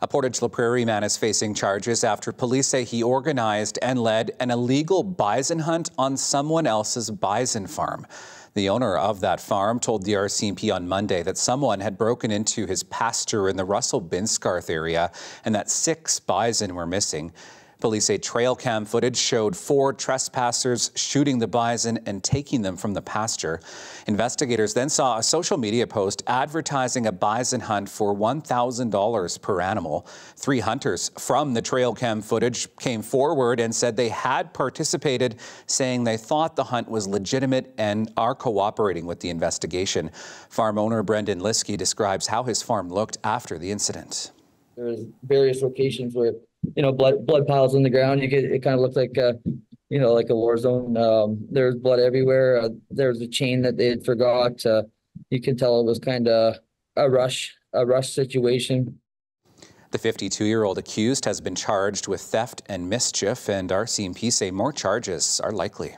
A Portage La Prairie man is facing charges after police say he organized and led an illegal bison hunt on someone else's bison farm. The owner of that farm told the RCMP on Monday that someone had broken into his pasture in the Russell Binscarth area and that 6 bison were missing. Police say trail cam footage showed 4 trespassers shooting the bison and taking them from the pasture. Investigators then saw a social media post advertising a bison hunt for $1,000 per animal. 3 hunters from the trail cam footage came forward and said they had participated, saying they thought the hunt was legitimate and are cooperating with the investigation. Farm owner Brendan Liskey describes how his farm looked after the incident. There was various locations where, you know, blood piles on the ground. It kind of looked like, you know, like a war zone. There was blood everywhere. There was a chain that they had forgot. You could tell it was kind of a rush situation. The 52-year-old accused has been charged with theft and mischief, and RCMP say more charges are likely.